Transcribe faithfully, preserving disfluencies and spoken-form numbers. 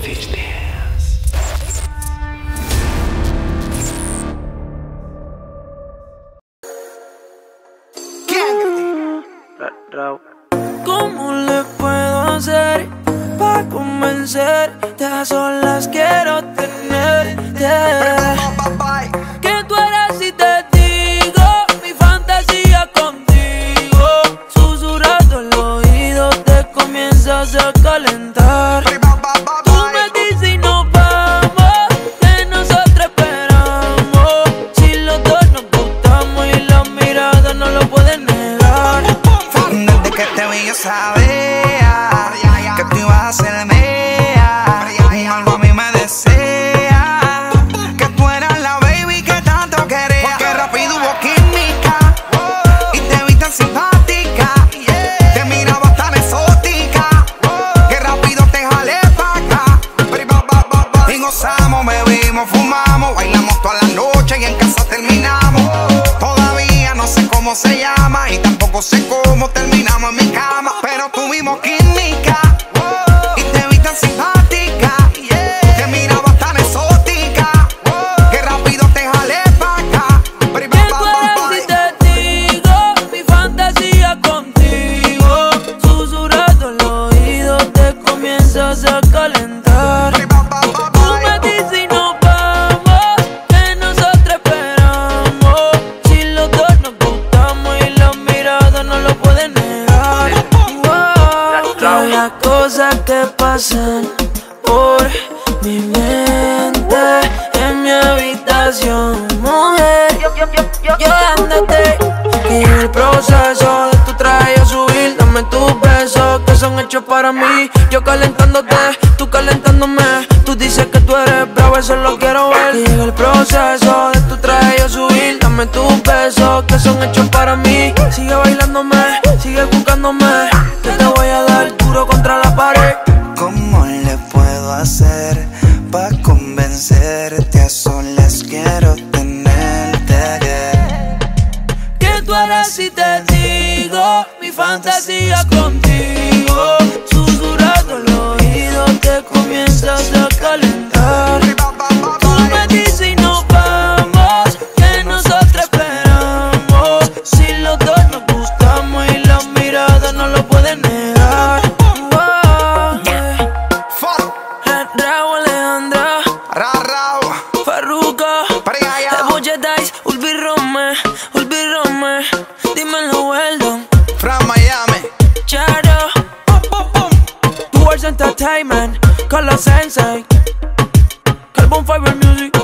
Fantasias. Rauw. ¿Cómo le puedo hacer para convencerte? A solas quiero tenerte. A calentar, tú me dices y nos vamos, que nosotros esperamos. Si los dos nos gustamos y las miradas no lo pueden negar. Desde que te vi yo sabía que tú ibas a hacer mía, y algo a mí me desea que tú eras la baby que tanto quería. Porque rápido hubo química y te vi tan simpática, te miraba. Bebimos, fumamos, bailamos toda la noche y en casa terminamos. Todavía no sé cómo se llama y tampoco sé cómo terminamos en mi cama. Pero tuvimos química y te vi tan simpática, te mirabas tan exótica, que rápido te jalé pa' acá. Que tú eres mi testigo, mi fantasía contigo. Susurrando en los oídos te comienzas a calentar. Las cosas que pasan por mi mente en mi habitación, mujer. Yo ándate, y en el proceso de tu traje yo subir, dame tus besos que son hechos para mí. Yo calentándote, tú calentándome. Tú dices que tú eres bravo, eso lo quiero ver. Y en el proceso de tu traje yo subir, dame tus besos que son hechos para mí. Sigue bailándome, sigue buscándome. ¿Cómo le puedo hacer pa' convencerte? A solas quiero tenerte, yeah. Que tú eres si te digo mi fantasía contigo. Susurrando en los oídos te comienzas a calentar. Tú me dices y nos vamos, que nosotros esperamos. Si los dos nos gustamos y las miradas no lo pueden negar. Rauw Alejandro, Rauw Rauw, Farruko, Eboje Dice, Ulvi Rome, Ulvi Rome, dímelo Weldon, from Miami, Charo, Towards Entertainment, Call Us Sensei, Carbon Fiber Music.